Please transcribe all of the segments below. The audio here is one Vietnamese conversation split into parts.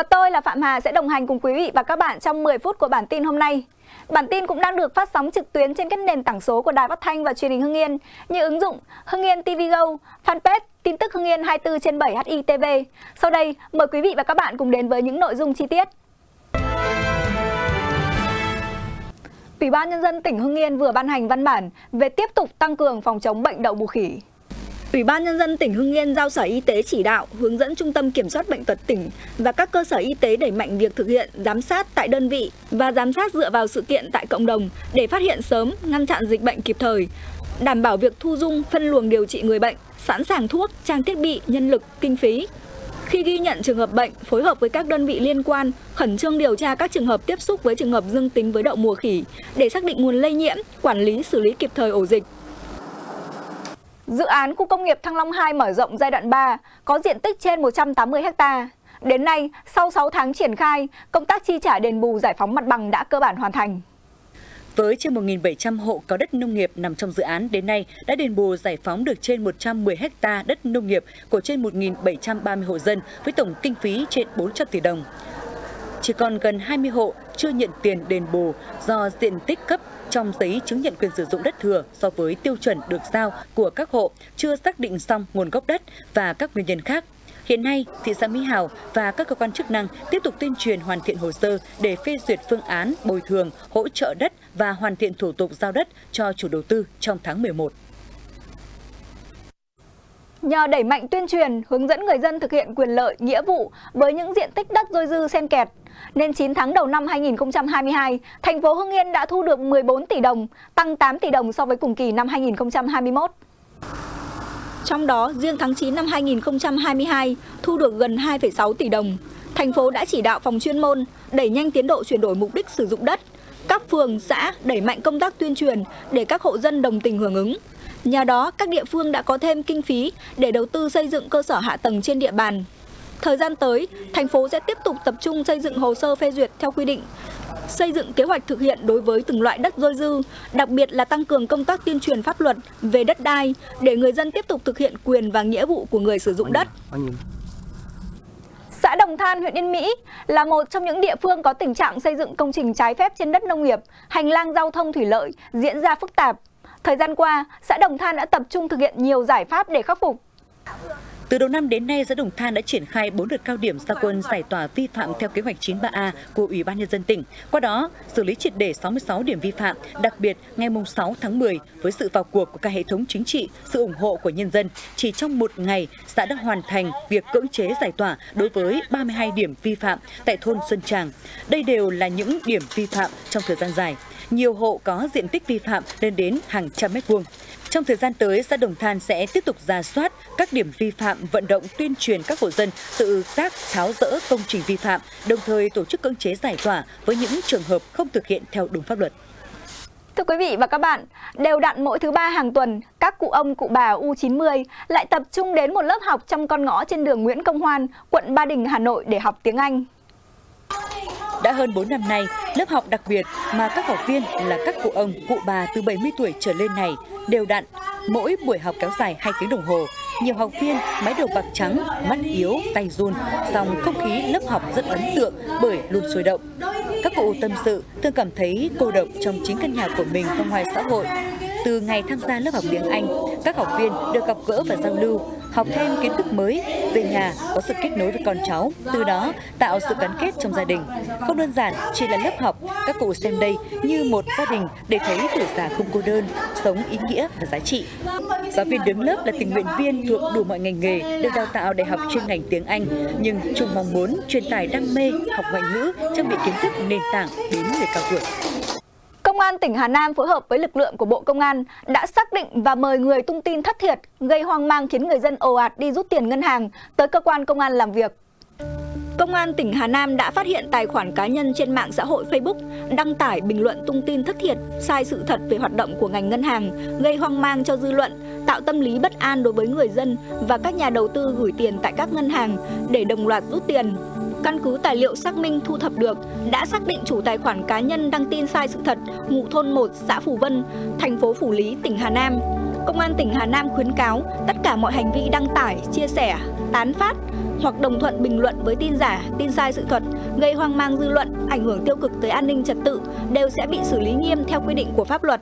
Và tôi là Phạm Hà sẽ đồng hành cùng quý vị và các bạn trong 10 phút của bản tin hôm nay. Bản tin cũng đang được phát sóng trực tuyến trên các nền tảng số của Đài Phát Thanh và Truyền hình Hưng Yên như ứng dụng Hưng Yên TV Go, fanpage Tin tức Hưng Yên 24 trên 7 HITV. Sau đây, mời quý vị và các bạn cùng đến với những nội dung chi tiết. Ủy ban Nhân dân tỉnh Hưng Yên vừa ban hành văn bản về tiếp tục tăng cường phòng chống bệnh đậu mùa khỉ. Ủy ban Nhân dân tỉnh Hưng Yên giao Sở Y tế chỉ đạo, hướng dẫn Trung tâm Kiểm soát Bệnh tật tỉnh và các cơ sở y tế đẩy mạnh việc thực hiện giám sát tại đơn vị và giám sát dựa vào sự kiện tại cộng đồng để phát hiện sớm, ngăn chặn dịch bệnh kịp thời, đảm bảo việc thu dung, phân luồng điều trị người bệnh, sẵn sàng thuốc, trang thiết bị, nhân lực, kinh phí. Khi ghi nhận trường hợp bệnh, phối hợp với các đơn vị liên quan, khẩn trương điều tra các trường hợp tiếp xúc với trường hợp dương tính với đậu mùa khỉ để xác định nguồn lây nhiễm, quản lý xử lý kịp thời ổ dịch. Dự án khu công nghiệp Thăng Long 2 mở rộng giai đoạn 3 có diện tích trên 180 ha. Đến nay, sau 6 tháng triển khai, công tác chi trả đền bù giải phóng mặt bằng đã cơ bản hoàn thành. Với trên 1.700 hộ có đất nông nghiệp nằm trong dự án, đến nay đã đền bù giải phóng được trên 110 ha đất nông nghiệp của trên 1.730 hộ dân với tổng kinh phí trên 400 tỷ đồng. Chỉ còn gần 20 hộ chưa nhận tiền đền bù do diện tích cấp trong giấy chứng nhận quyền sử dụng đất thừa so với tiêu chuẩn được giao của các hộ chưa xác định xong nguồn gốc đất và các nguyên nhân khác. Hiện nay, thị xã Mỹ Hảo và các cơ quan chức năng tiếp tục tuyên truyền hoàn thiện hồ sơ để phê duyệt phương án bồi thường, hỗ trợ đất và hoàn thiện thủ tục giao đất cho chủ đầu tư trong tháng 11. Nhờ đẩy mạnh tuyên truyền, hướng dẫn người dân thực hiện quyền lợi, nghĩa vụ với những diện tích đất dôi dư xen kẹt, nên 9 tháng đầu năm 2022, thành phố Hưng Yên đã thu được 14 tỷ đồng, tăng 8 tỷ đồng so với cùng kỳ năm 2021. Trong đó, riêng tháng 9 năm 2022 thu được gần 2,6 tỷ đồng. Thành phố đã chỉ đạo phòng chuyên môn đẩy nhanh tiến độ chuyển đổi mục đích sử dụng đất. Các phường, xã đẩy mạnh công tác tuyên truyền để các hộ dân đồng tình hưởng ứng. Nhờ đó, các địa phương đã có thêm kinh phí để đầu tư xây dựng cơ sở hạ tầng trên địa bàn. Thời gian tới, thành phố sẽ tiếp tục tập trung xây dựng hồ sơ phê duyệt theo quy định, xây dựng kế hoạch thực hiện đối với từng loại đất dôi dư, đặc biệt là tăng cường công tác tuyên truyền pháp luật về đất đai để người dân tiếp tục thực hiện quyền và nghĩa vụ của người sử dụng đất. Xã Đồng Than, huyện Yên Mỹ là một trong những địa phương có tình trạng xây dựng công trình trái phép trên đất nông nghiệp, hành lang giao thông thủy lợi diễn ra phức tạp. Thời gian qua, xã Đồng Than đã tập trung thực hiện nhiều giải pháp để khắc phục. Từ đầu năm đến nay, xã Đồng Than đã triển khai 4 đợt cao điểm ra quân giải tỏa vi phạm theo kế hoạch 93A của Ủy ban Nhân dân tỉnh. Qua đó, xử lý triệt để 66 điểm vi phạm, đặc biệt ngày 6 tháng 10 với sự vào cuộc của cả hệ thống chính trị, sự ủng hộ của nhân dân. Chỉ trong một ngày, xã đã hoàn thành việc cưỡng chế giải tỏa đối với 32 điểm vi phạm tại thôn Xuân Tràng. Đây đều là những điểm vi phạm trong thời gian dài. Nhiều hộ có diện tích vi phạm lên đến hàng trăm mét vuông. Trong thời gian tới, xã Đồng Than sẽ tiếp tục rà soát các điểm vi phạm, vận động tuyên truyền các hộ dân tự giác tháo dỡ công trình vi phạm, đồng thời tổ chức cưỡng chế giải tỏa với những trường hợp không thực hiện theo đúng pháp luật. Thưa quý vị và các bạn, đều đặn mỗi thứ Ba hàng tuần, các cụ ông, cụ bà U90 lại tập trung đến một lớp học trong con ngõ trên đường Nguyễn Công Hoan, quận Ba Đình, Hà Nội để học tiếng Anh. Đã hơn 4 năm nay, lớp học đặc biệt mà các học viên là các cụ ông, cụ bà từ 70 tuổi trở lên này đều đặn. Mỗi buổi học kéo dài 2 tiếng đồng hồ, nhiều học viên mái đầu bạc trắng, mắt yếu, tay run, song không khí lớp học rất ấn tượng bởi luôn sôi động. Các cụ tâm sự thường cảm thấy cô độc trong chính căn nhà của mình và ngoài xã hội. Từ ngày tham gia lớp học tiếng Anh, các học viên được gặp gỡ và giao lưu, học thêm kiến thức mới, về nhà có sự kết nối với con cháu, từ đó tạo sự gắn kết trong gia đình. Không đơn giản chỉ là lớp học, các cụ xem đây như một gia đình để thấy tuổi già không cô đơn, sống ý nghĩa và giá trị. Giáo viên đứng lớp là tình nguyện viên thuộc đủ mọi ngành nghề, được đào tạo để học chuyên ngành tiếng Anh, nhưng chung mong muốn truyền tải đam mê học ngoại ngữ, trang bị kiến thức nền tảng đến người cao tuổi. Công an tỉnh Hà Nam phối hợp với lực lượng của Bộ Công an đã xác định và mời người tung tin thất thiệt, gây hoang mang khiến người dân ồ ạt đi rút tiền ngân hàng tới cơ quan công an làm việc. Công an tỉnh Hà Nam đã phát hiện tài khoản cá nhân trên mạng xã hội Facebook đăng tải bình luận tung tin thất thiệt, sai sự thật về hoạt động của ngành ngân hàng, gây hoang mang cho dư luận, tạo tâm lý bất an đối với người dân và các nhà đầu tư gửi tiền tại các ngân hàng để đồng loạt rút tiền. Căn cứ tài liệu xác minh thu thập được, đã xác định chủ tài khoản cá nhân đăng tin sai sự thật, ngụ thôn 1, xã Phủ Vân, thành phố Phủ Lý, tỉnh Hà Nam. Công an tỉnh Hà Nam khuyến cáo tất cả mọi hành vi đăng tải, chia sẻ, tán phát hoặc đồng thuận bình luận với tin giả, tin sai sự thật, gây hoang mang dư luận, ảnh hưởng tiêu cực tới an ninh trật tự đều sẽ bị xử lý nghiêm theo quy định của pháp luật.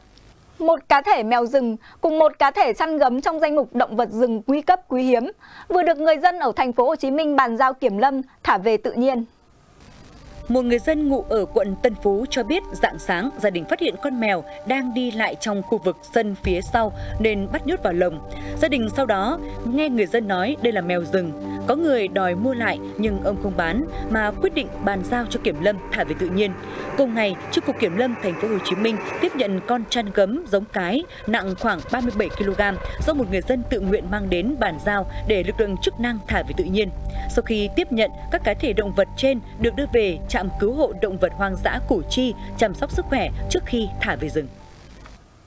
Một cá thể mèo rừng cùng một cá thể săn gấm trong danh mục động vật rừng nguy cấp quý hiếm vừa được người dân ở thành phố Hồ Chí Minh bàn giao kiểm lâm thả về tự nhiên. Một người dân ngụ ở quận Tân Phú cho biết rạng sáng gia đình phát hiện con mèo đang đi lại trong khu vực sân phía sau nên bắt nhốt vào lồng. Gia đình sau đó nghe người dân nói đây là mèo rừng. Có người đòi mua lại nhưng ông không bán mà quyết định bàn giao cho kiểm lâm thả về tự nhiên. Cùng ngày, Chi cục Kiểm lâm thành phố Hồ Chí Minh tiếp nhận con trăn gấm giống cái nặng khoảng 37 kg do một người dân tự nguyện mang đến bàn giao để lực lượng chức năng thả về tự nhiên. Sau khi tiếp nhận, các cá thể động vật trên được đưa về trạm cứu hộ động vật hoang dã Củ Chi chăm sóc sức khỏe trước khi thả về rừng.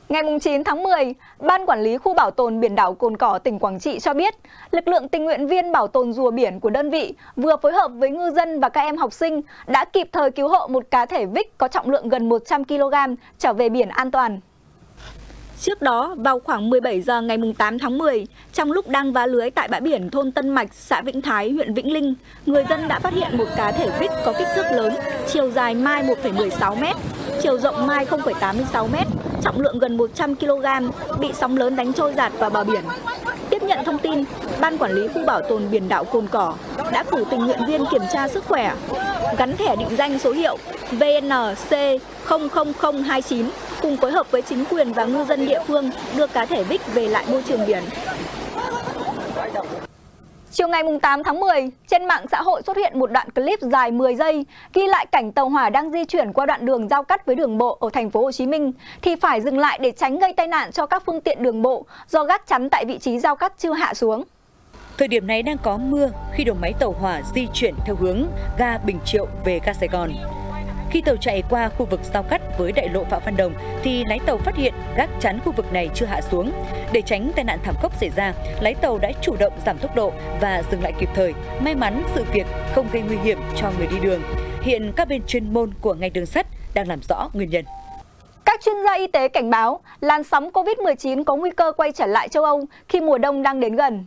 Ngày 9 tháng 10, Ban Quản lý Khu Bảo tồn Biển đảo Cồn Cỏ, tỉnh Quảng Trị cho biết, lực lượng tình nguyện viên bảo tồn rùa biển của đơn vị vừa phối hợp với ngư dân và các em học sinh đã kịp thời cứu hộ một cá thể vích có trọng lượng gần 100 kg trở về biển an toàn. Trước đó, vào khoảng 17 giờ ngày 8 tháng 10, trong lúc đang vá lưới tại bãi biển thôn Tân Mạch, xã Vĩnh Thái, huyện Vĩnh Linh, người dân đã phát hiện một cá thể vích có kích thước lớn, chiều dài mai 1,16 m, chiều rộng mai 0,86 m, trọng lượng gần 100 kg, bị sóng lớn đánh trôi dạt vào bờ biển. Tiếp nhận thông tin, Ban Quản lý Khu Bảo tồn Biển đảo Cồn Cỏ đã cử tình nguyện viên kiểm tra sức khỏe, gắn thẻ định danh số hiệu VNC00029 cùng phối hợp với chính quyền và ngư dân địa phương đưa cá thể vích về lại môi trường biển. Chiều ngày 8 tháng 10, trên mạng xã hội xuất hiện một đoạn clip dài 10 giây ghi lại cảnh tàu hỏa đang di chuyển qua đoạn đường giao cắt với đường bộ ở thành phố Hồ Chí Minh thì phải dừng lại để tránh gây tai nạn cho các phương tiện đường bộ do gác chắn tại vị trí giao cắt chưa hạ xuống. Thời điểm này đang có mưa khi đầu máy tàu hỏa di chuyển theo hướng ga Bình Triệu về ga Sài Gòn. Khi tàu chạy qua khu vực giao cắt với đại lộ Phạm Văn Đồng thì lái tàu phát hiện gác chắn khu vực này chưa hạ xuống. Để tránh tai nạn thảm khốc xảy ra, lái tàu đã chủ động giảm tốc độ và dừng lại kịp thời. May mắn sự việc không gây nguy hiểm cho người đi đường. Hiện các bên chuyên môn của ngành đường sắt đang làm rõ nguyên nhân. Các chuyên gia y tế cảnh báo làn sóng Covid-19 có nguy cơ quay trở lại châu Âu khi mùa đông đang đến gần.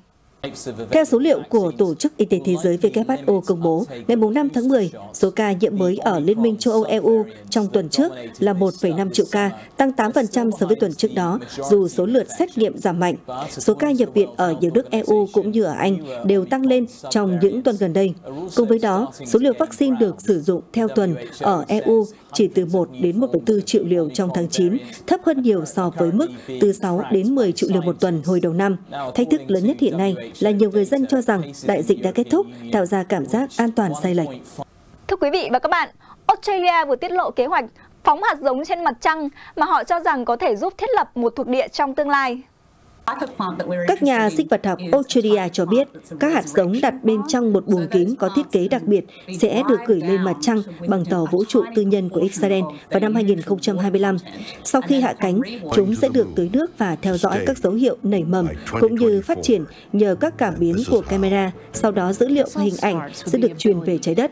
Theo số liệu của Tổ chức Y tế Thế giới WHO công bố, ngày 5 tháng 10, số ca nhiễm mới ở Liên minh châu Âu-EU trong tuần trước là 1,5 triệu ca, tăng 8% so với tuần trước đó, dù số lượt xét nghiệm giảm mạnh. Số ca nhập viện ở nhiều nước EU cũng như ở Anh đều tăng lên trong những tuần gần đây. Cùng với đó, số liều vaccine được sử dụng theo tuần ở EU chỉ từ 1 đến 1,4 triệu liều trong tháng 9, thấp hơn nhiều so với mức từ 6 đến 10 triệu liều một tuần hồi đầu năm. Thách thức lớn nhất hiện nay là nhiều người dân cho rằng đại dịch đã kết thúc, tạo ra cảm giác an toàn sai lệch. Thưa quý vị và các bạn, Australia vừa tiết lộ kế hoạch phóng hạt giống trên mặt trăng mà họ cho rằng có thể giúp thiết lập một thuộc địa trong tương lai. Các nhà sinh vật học Australia cho biết các hạt giống đặt bên trong một buồng kín có thiết kế đặc biệt sẽ được gửi lên mặt trăng bằng tàu vũ trụ tư nhân của Israel vào năm 2025. Sau khi hạ cánh, chúng sẽ được tưới nước và theo dõi các dấu hiệu nảy mầm cũng như phát triển nhờ các cảm biến của camera. Sau đó dữ liệu hình ảnh sẽ được truyền về trái đất.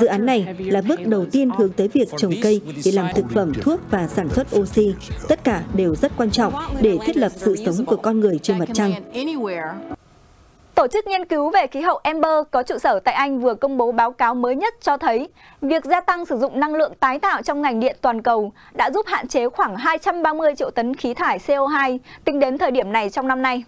Dự án này là bước đầu tiên hướng tới việc trồng cây để làm thực phẩm, thuốc và sản xuất oxy. Tất cả đều rất quan trọng để thiết lập sự sống của con người trên mặt trăng. Tổ chức nghiên cứu về khí hậu Ember có trụ sở tại Anh vừa công bố báo cáo mới nhất cho thấy việc gia tăng sử dụng năng lượng tái tạo trong ngành điện toàn cầu đã giúp hạn chế khoảng 230 triệu tấn khí thải CO2 tính đến thời điểm này trong năm nay.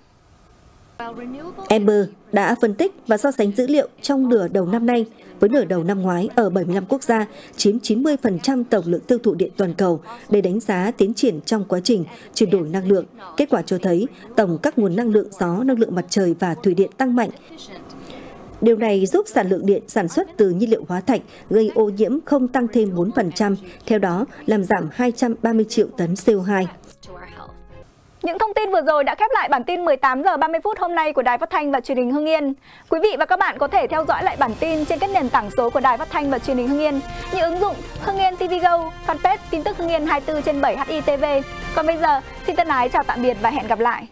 Ember đã phân tích và so sánh dữ liệu trong nửa đầu năm nay với nửa đầu năm ngoái ở 75 quốc gia, chiếm 90% tổng lượng tiêu thụ điện toàn cầu để đánh giá tiến triển trong quá trình chuyển đổi năng lượng. Kết quả cho thấy tổng các nguồn năng lượng gió, năng lượng mặt trời và thủy điện tăng mạnh. Điều này giúp sản lượng điện sản xuất từ nhiên liệu hóa thạch gây ô nhiễm không tăng thêm 4%, theo đó làm giảm 230 triệu tấn CO2. Những thông tin vừa rồi đã khép lại bản tin 18 giờ 30 phút hôm nay của Đài Phát thanh và Truyền hình Hưng Yên. Quý vị và các bạn có thể theo dõi lại bản tin trên các nền tảng số của Đài Phát thanh và Truyền hình Hưng Yên như ứng dụng Hưng Yên TV Go, fanpage tin tức Hưng Yên 24/7 HITV. Còn bây giờ, xin thân ái chào tạm biệt và hẹn gặp lại.